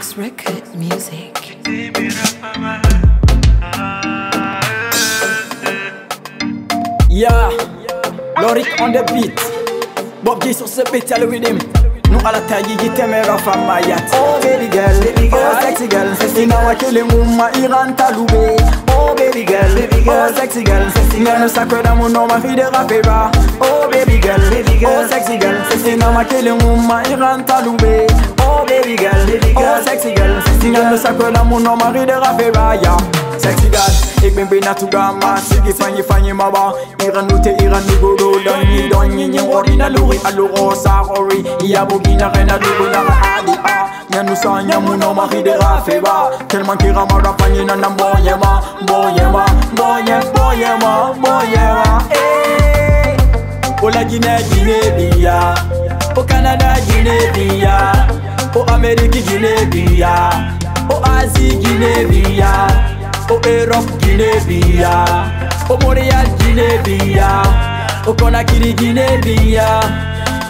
Max Records Music. Yeah, Lorik on the beat. Bob G sur ce beat, y'a le rhythm. Nous à la taille, il t'aime et rafa mayat. Oh baby girl, sexy girl. C'est une awa que les mouma iran t'a loupé. Oh baby girl, sexy girl. Même ça que dans mon nom, ma fille de rapera. Oh baby girl, sexy girl. C'est une awa que les mouma iran t'a loupé. Oh baby girl, sexy girl. Même ça que dans mon nom, ma fille de rapera. Sexy girl, ik ben bijna toegama. Sigi van je mama. Iran ute, Iran nuguru. Don yin ori na luri. Aluro sa ori. Iabogi na rena dugu na adi a. Nyanu sa nyamu no mahi de rafeba. Telman kira mara panyi na nam boyema. Boyema, boyema, boyema, boyema. Hey, Ola Guinea Guinea-Bia. O Canada Guinea-Bia. O Ameriki Guinea-Bia. O Asie Guinea-Bia. O Europe Guinea-Bia, O Montréal Guinea-Bia, O Conakry Guinea-Bia,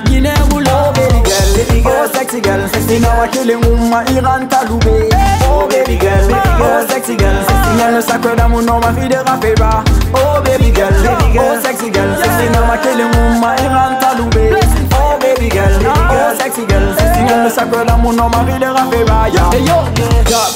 Guinea-Boulot. Baby girl, sexy girl, inawa kile muma iran talube. Oh baby girl, sexy girl, ina le sacre d'amour non ma fille de rapera. Oh baby girl, sexy girl, inawa kile muma iran talube. Oh baby girl, sexy girl, ina le sacre d'amour non ma fille de rapera.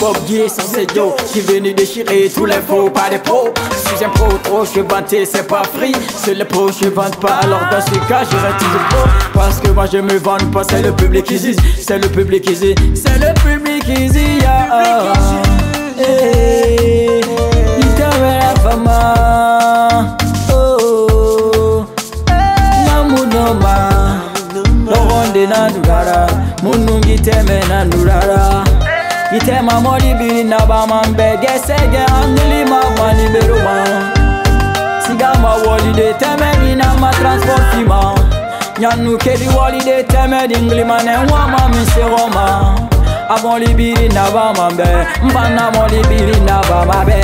Bob G sur ses dos qui venu déchirer tous les faux, pas des pros. Si j'aime pro trop, je vantais, c'est pas free. C'est les pros, je vante pas, alors dans ce cas, je reste toujours pro. Parce que moi je me vante pas, c'est le public qui zise. C'est le public qui zise, c'est le public qui zise. Ite ma mori bi na ba ma mbege sege angeli ma mani beruma. Siga ma wali de temeri na ma transportima. Nyanu kedi wali de temeri ngli ma ne wa ma miseroma. Amoli bi na ba ma mbe, mbana moli bi na ba ma be.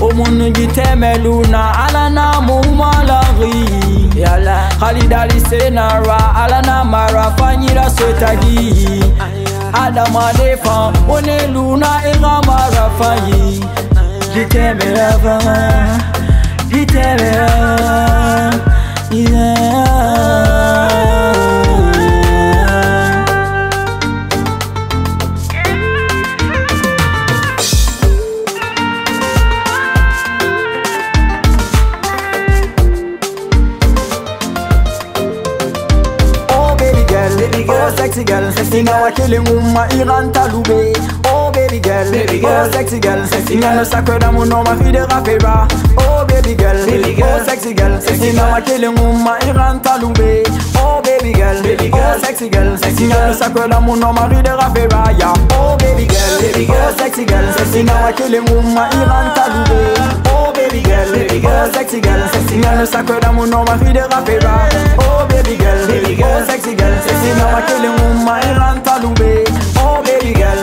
Omunu gitemeluna alana mumalari. Yala halidali senara alana mara fanyira swetagi. Adama defa, one luna irama rafayi. Jiteme rafama, jiteme rafama. Oh sexy girl, inawa kile muma iran talube. Oh baby girl, oh sexy girl. Ina le sacre d'amour non ma fille de rapera. Oh baby girl, oh sexy girl. Inawa kile muma iran talube. Oh baby girl, oh sexy girl. Ina le sacre d'amour non ma fille de rapera. Oh baby girl, oh sexy girl. Inawa kile muma iran talube. Oh baby girl, oh sexy girl. Ina le sacre d'amour non ma fille de rapera. Oh baby girl, sexy girl. Inawa kile muma iran talube. Oh baby girl,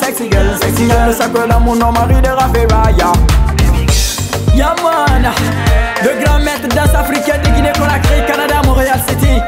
sexy girl. Ina le sacre d'amour non ma fille de rapera. Yaman, le grand maître danse africaine de Guinée-Conakry, Canada, Montréal City.